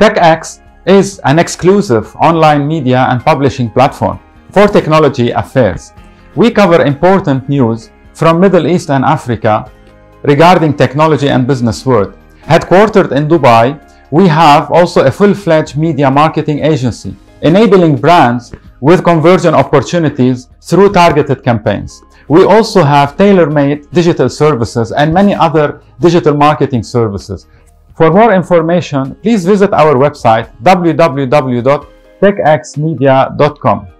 TechX is an exclusive online media and publishing platform for technology affairs. We cover important news from Middle East and Africa regarding technology and business world. Headquartered in Dubai, we have also a full-fledged media marketing agency, enabling brands with conversion opportunities through targeted campaigns. We also have tailor-made digital services and many other digital marketing services. For more information, please visit our website www.techxmedia.com.